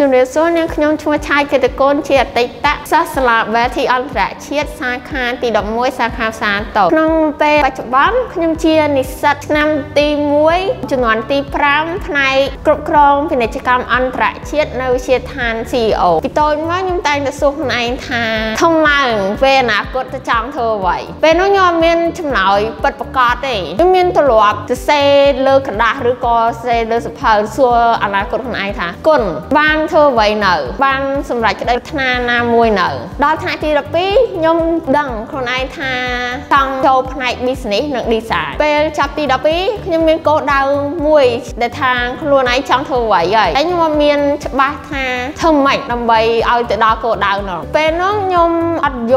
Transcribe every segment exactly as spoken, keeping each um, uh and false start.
จุดเริ่มต้นเนี่ยขยมชัวชัยเกิดโกนเฉียดติดตักซัสลาเวทีอันแรกเฉียดสาขาตีดอกมวยสาขาสารต่อขนมเปย์ปัจจุบันขยมเชียนิสัตนำตีมวยจุนวนตีพร้ำในกรุบกรองพิจกรรมอันแรกเฉียดในเฉียดทานซีโอปิโตนว่ายมแต่งแต่สุขในทางทำมาเวนักกดจะจางเธอไว้เป็นน้องยอมเมียนชำหน่อยเปิดประกาศเองเมียนตลอดจะเซเลิกกระดาษหรือกอเซเลิกสะพานซัวอะไรกดคนไอ้ท่าก้นบ้านเธอไว้หนึ่งบ้านสำหรับจะได้ธนานามวยหนึ่งดาวทนายที่รับปียมดังคนไอ้ท่าตั้งโจพนัยบิสเนสหนึ่งดีสายเป็นจับที่รับปียมเมียนโกดาวมวยแต่ทางคนรวยไอ้จางเธอไว้ใหญ่ไอ้ยมเมียนบ้านท่าทำใหม่ทำใบเอาแต่ดาวโกดาวหนึ่งเป็นน้องยมอัดโย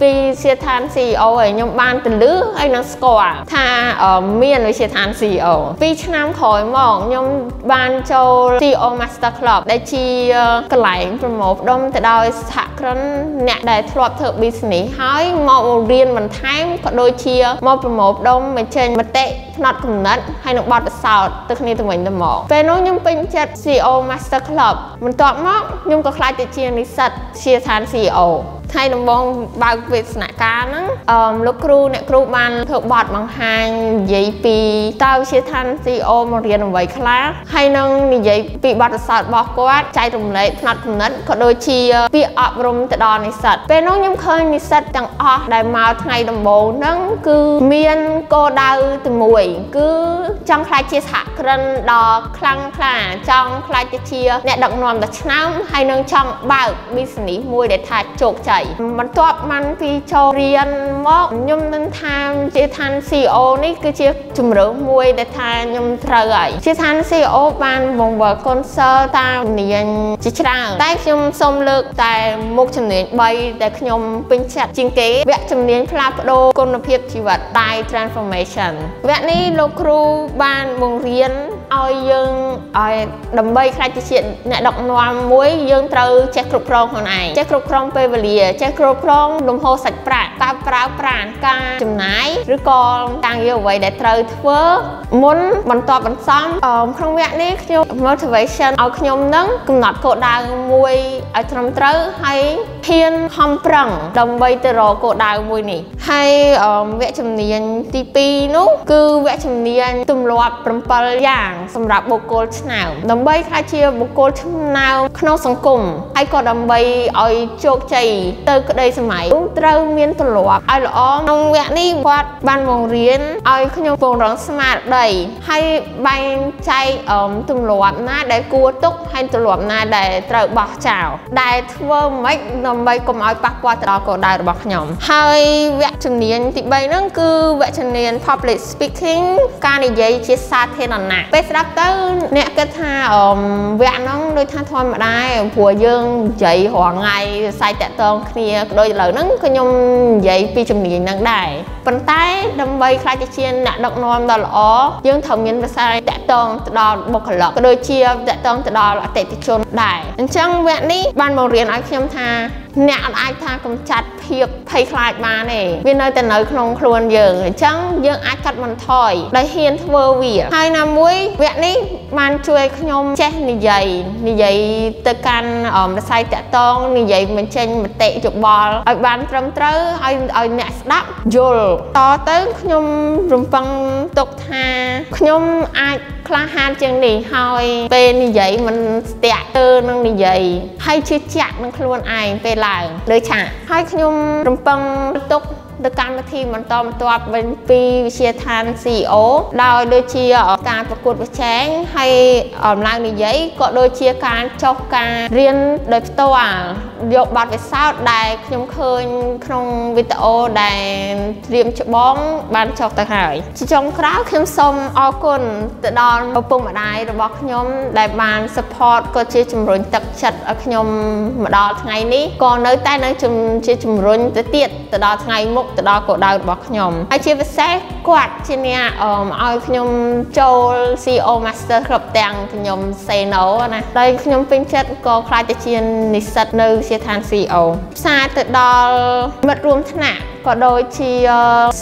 ปีเชียร์ทานซีโอไอ้ยมบ้านตื่นลื้อไอ้นักสกอร์ท่าเมียนวิเชียร์ทานซีโอปีชนะขอยหมองยมบ้านโจซีโอมาสเตอร์คลับได้ชีกระไหลโปรโมทดมแต่ดาวสะครั้นเนี่ยได้ทรวบเธอบิสเนสหายมองเรียนมันท้ายก็โดยเชียมองโปรโมทดมไปเชนมาเตะนอตคนนั้นให้นกบอลสาวตึกนี้ตัวเหมือนตัวหมองเป็นน้องยมเป็นเจ็ดซีโอมาสเตอร์คลับมันตอบมองยมก็คล้ายแต่เชียร์นิสัตเชียร์ทานซีโอไทยน้ำบองบางวิสนาการนั่งลูกครูเนี่ยครูมันเธอบอดบางไฮยี่ปีเต้าเชี่ยทันซีโอมาเรียนไว้คลาสให้นั่งนี่ยี่ปีบอดสัตว์บอกกว่าใจตรงไหนถนัดตรงนั้นก็โดยเชียปีอับรมแต่ดอนในสัตว์เป็นน้องยังเคยในสัตว์จังอ้อได้มาไทยน้ำบองนั่งคือเมียนโกดาวตัวมวยคือจังคลายเชี่ยหักกระนดอคลังคลาจังคลายเชียเนี่ยดักนอนแต่ชนะให้นั่งจังบ่าวบิสนีมวยเด็ดถ่ายโจกใจมันตัวมันปีโชเรียนมอกยมนันทามเชี่ยทันซีโอนี่คือเชี่ยจุ่มเรือมวยแต่ทานยมเท่าไหร่เชี่ยทันซีโอบ้านวงเวอร์คอนเสิร์ตตามเนียนจิตรังแต่ยมสมเลือกแต่มุกจำเนียนใบแต่ยมเป็นชัดจริงเก๋แวะจำเนียนพลาดโดคุณภาพชีวิตตาย transformation แวะนี่ลูกครูบ้านวงเรียนเอายังเอาดมใบคลายจะเฉียดเนี่ยดอกนวลมวยยังเตยแจกครุบครองคนไหนแจกครุบครองเปเวเลียแจกครุบครองลมโฮสัตว์ปราตาปราปรานกาจำนายหรือกองกางเยาว์ไว้แต่เตยเฟ้อมุนบรรทอนบรรซ้ำเอ่อครั้งแรกนี่คือ motivation เอาขยมนั่งกำหนดโกดังมวยเอาทำเตยให้เพียนคำปรังดมใบเตยรอโกดังมวยนี่ให้เอ่อแวะจำเนียนตีปีนู้คือแวะจำเนียนตุ่มลวดปรมปรอย่างสำหรับบุคคลชาวดัมเบย์คาเชียบุคคลชาวขนมสังคมไอ้ก็ดัมเบย์เอาโจกใจเติร์กได้สมัยอุ้งเตอร์เมียนตลอดไอ้หล่อน้องแวะนี่วัดบ้านวงเรียนไอ้ขยมวงร้องสมาร์ทได้ให้ใบใจเอ่อตุ่มหลวมหน้าได้กลัวตุกให้ตุ่มหลวมหน้าได้เติร์กบอกชาวได้ทั่วไม่ดัมเบย์ก็มาปักว่าตลอดก็ได้บอกขยมให้แวะชนเนียนติใบนั่นคือแวะชนเนียน public speaking การในยัยเชี่ยซาเทนันนะดับเต้นเนี่ยก็ท่าเวียนน้องโดยท่าทอมมาได้ผัวยังใหญ่หัวไงใส่แต่ตองเคลียโดยเหล่านั้นก็ยมใหญ่ปีจำเนียนนั่งได้ปันไต้ดำใบคลายเชียนดอกนอมดอกอ๋อยังทำเงินมาใส่แต่ตองดอกบกหลอกโดยเชียแต่ตองดอกแต่ติชนได้ช่างเวียนนี้บ้านโรงเรียนไอ้เข้มท่าเนี่ยไอ้ท่ากำจัดเพียบไพคลายมาเนี่ยเวียนเลยแต่เนยคลองครวนเยอะช่างยังไอ้กัดมันถอยได้เฮียนเวอร์วีให้น้ำมุ้ยเวียนนี้มันช่วยขยมเช่นนิยัยนิยัยเตะกันอ๋อมาใส่แต่ตองนิยัยมันเช่นมันเตะจุดบอลไอ้บ้านตรมเตอไอ้ไอ้เนี่ยดับโยลต่อเติมขยมรุมปังตกท่าขยมไอ้คลาฮานเจียงหนีหอยเป็นนิยัยมันเตะเตอร์นั่งนิยัยให้ชี้แจงนั่งครวนไอ้เป็นหลายเลยฉะให้ขยมรุมปังตกโดยการมาทีมันตอมตัวเป็นปีวิเชียร์ทานซีโอดาวโดยเชียร์การประกวดประแจงให้ออมลางในยัยก็โดยเชียร์การจบการเรียนโดยตัวยกบัตรไปสาวได้ขยมเคยครองวิตาโอได้เรียมฉบ้องบ้านจบตะไคร่ชิจงคราขยมสมออกคนตะดอนเอาปุ่มมาได้ระบบขยมได้บ้านสปอร์ตก็เชียร์จมรุนตักจัดขยมมาดอทั้งไงนี้ก่อนเนื้อใต้เนื้อจมเชียร์จมรุนตะเตียดตะดอทั้งไงมุกตะดอกดาวบอกขยมไอเชียร์ไปแซกกวาดเชียเนี่ยเอ่อเอาขยมโจลซีโอมาสเตอร์คลับแตงขยมเซโน่นะได้ขยมเป็นเช็ดก็คลายจะเชียนนิสัตเนื้อเชียร์ทานซีโอซาตะดอมารวมถนัดก ก็โดยที่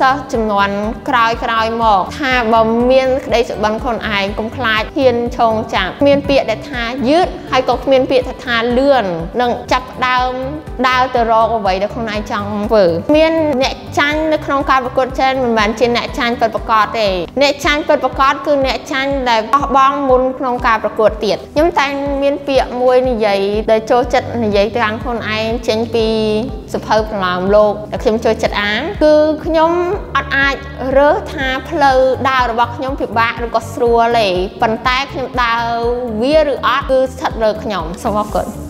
ซาจำนวนคลายคลายหมอกถ้าบะเมียนได้สบันคนไอ้กงคลายเทียนชงจับเมียนเปียแต่ทายืดให้ก็เมียนเปียแต่ทาเลื่อนนั่งจับดาวดาวจะรอเอาไว้แต่คนไอ้จังเปิดเมียนเนชันในโครงการประกวดเช่นเหมือนเหมือนเช่นเนชันเปิดประกอบเองเนชันเปิดประกอบคือเนชันได้บ้องมุนโครงการประกวดเตียดย้ำใจเมียนเปียมวยนี่ใหญ่ได้โจจัดนี่ใหญ่ทางคนไอ้เชนปีสุภาพหลามโลกแต่เข้มโจจัดอ้างคือขยมอัดอัดเรือทาเพลอดาวระบบขยมผิวบางหรือก็สัวเลยปันแตกขยมดาวเวียหรืออัดคือสัตว์เลยขยมสวัสดิ์